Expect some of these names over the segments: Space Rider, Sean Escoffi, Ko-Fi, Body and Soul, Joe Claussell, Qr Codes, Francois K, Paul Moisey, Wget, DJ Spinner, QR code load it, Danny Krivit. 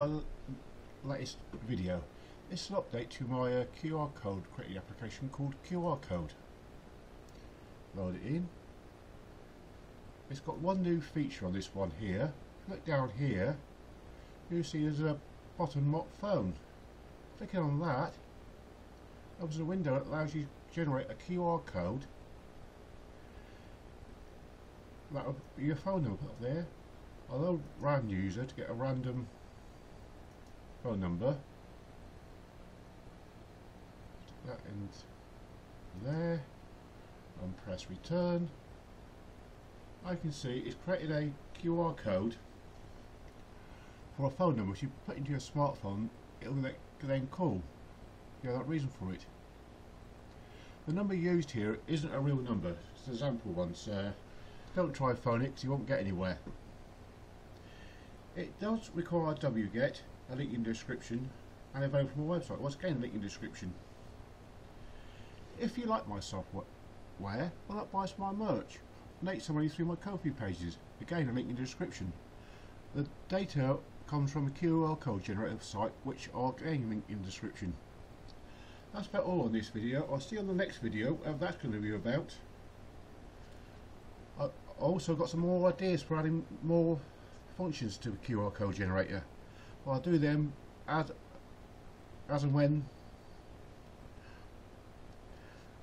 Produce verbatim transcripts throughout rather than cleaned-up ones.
My latest video. This is an update to my uh, Q R code creating application called Q R code. Load it in. It's got one new feature on this one here. Look down here. You see there's a button mock phone. Clicking on that opens a window that allows you to generate a Q R code. That'll be your phone number up there. I'll random user to get a random phone number. That end there, and press return. I can see it's created a Q R code for a phone number. If you put into your smartphone, it'll then call. You have that reason for it. The number used here isn't a real number. It's an example one, so don't try phone it because you won't get anywhere. It does require Wget, a link in the description, and available from my website. Once again, link in the description. If you like my software, why not buy some of my merch? Donate some money through my Ko-Fi pages. Again, a link in the description. The data comes from a Q R code generator site, which I'll again link in the description. That's about all on this video. I'll see you on the next video, whatever that's going to be about. I also got some more ideas for adding more functions to the Q R code generator. Well, I'll do them as, as and when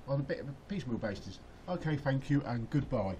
on a bit of a piecemeal basis. Okay, thank you and goodbye.